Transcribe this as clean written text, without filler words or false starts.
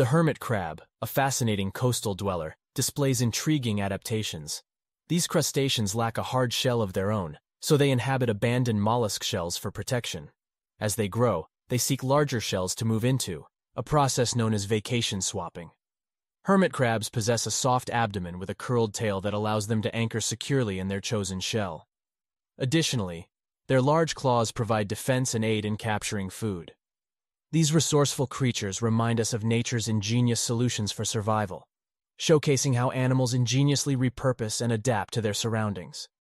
The hermit crab, a fascinating coastal dweller, displays intriguing adaptations. These crustaceans lack a hard shell of their own, so they inhabit abandoned mollusk shells for protection. As they grow, they seek larger shells to move into, a process known as vacation swapping. Hermit crabs possess a soft abdomen with a curled tail that allows them to anchor securely in their chosen shell. Additionally, their large claws provide defense and aid in capturing food. These resourceful creatures remind us of nature's ingenious solutions for survival, showcasing how animals ingeniously repurpose and adapt to their surroundings.